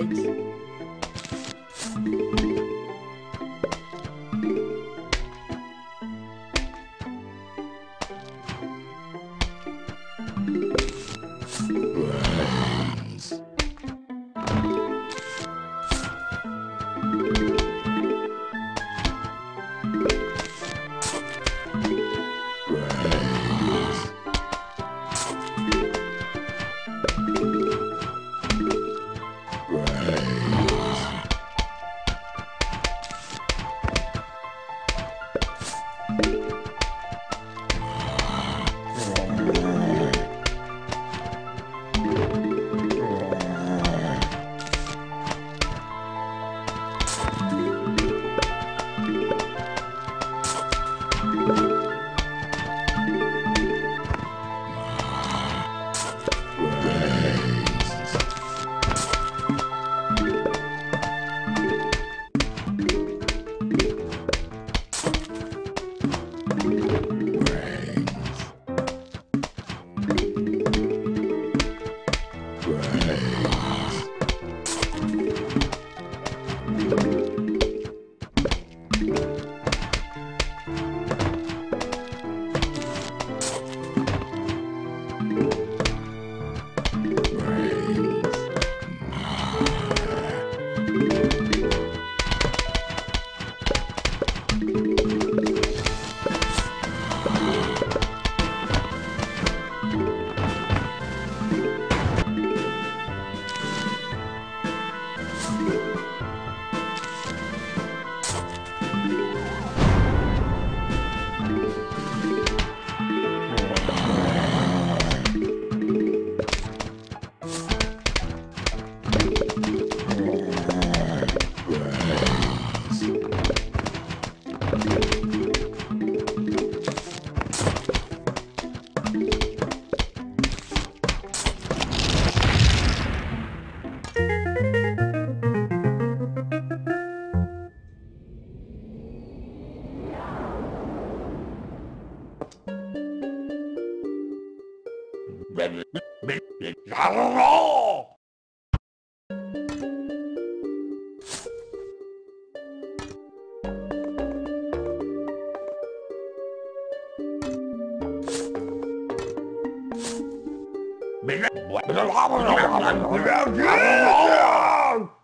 right. But the lava,